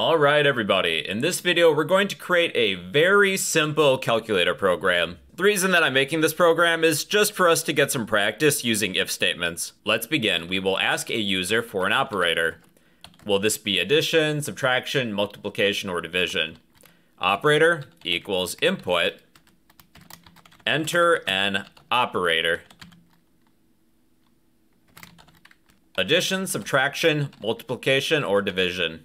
All right, everybody. In this video, we're going to create a very simple calculator program. The reason that I'm making this program is just for us to get some practice using if statements. Let's begin. We will ask a user for an operator. Will this be addition, subtraction, multiplication, or division? Operator equals input. Enter an operator. Addition, subtraction, multiplication, or division.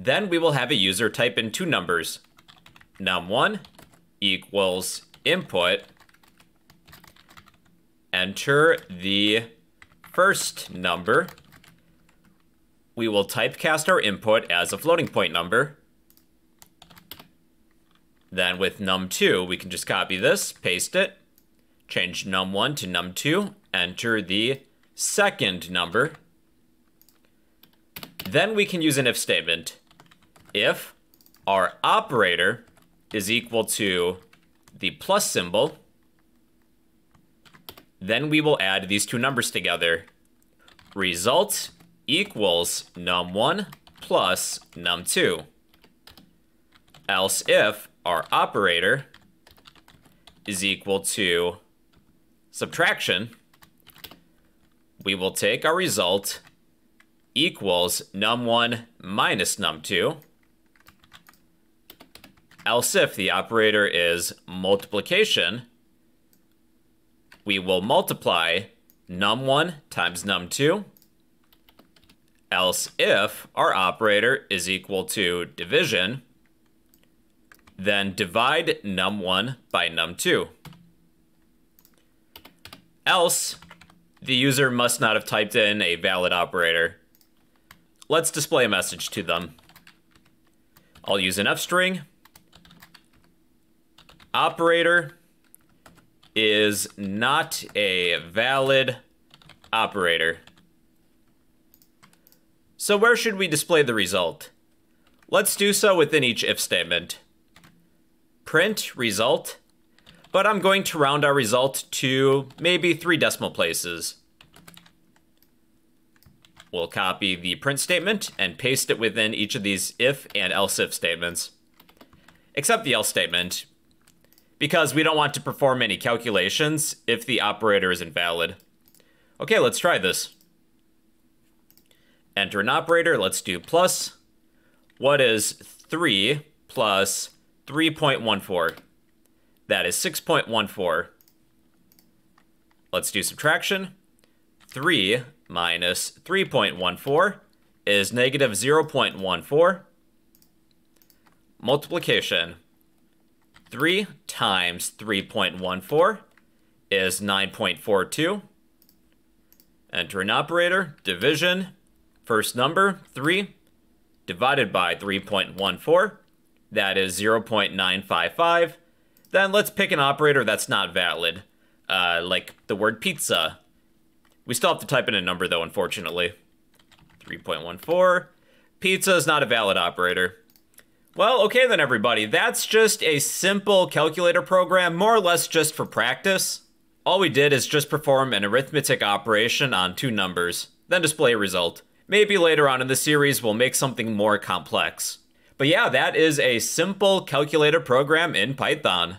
Then we will have a user type in two numbers. Num1 equals input. Enter the first number. We will typecast our input as a floating point number. Then with num2, we can just copy this, paste it, change num1 to num2, enter the second number. Then we can use an if statement. If our operator is equal to the plus symbol, then we will add these two numbers together. Result equals num1 plus num2. Else if our operator is equal to subtraction, we will take our result equals num1 minus num2. Else if the operator is multiplication, we will multiply num1 times num2. Else if our operator is equal to division, then divide num1 by num2. Else, the user must not have typed in a valid operator. Let's display a message to them. I'll use an F string. Operator is not a valid operator. So where should we display the result? Let's do so within each if statement. Print result, but I'm going to round our result to maybe 3 decimal places. We'll copy the print statement and paste it within each of these if and else if statements, except the else statement, because we don't want to perform any calculations if the operator is invalid. Okay, let's try this. Enter an operator, let's do plus. What is 3 plus 3.14? That is 6.14. Let's do subtraction. 3 minus 3.14 is negative 0.14. Multiplication. 3 times 3.14 is 9.42. Enter an operator. Division. First number, 3, divided by 3.14. That is 0.955. Then let's pick an operator that's not valid, like the word pizza. We still have to type in a number, though, unfortunately. 3.14. Pizza is not a valid operator. Well, okay then, everybody. That's just a simple calculator program, more or less just for practice. All we did is just perform an arithmetic operation on two numbers, then display a result. Maybe later on in the series, we'll make something more complex. But yeah, that is a simple calculator program in Python.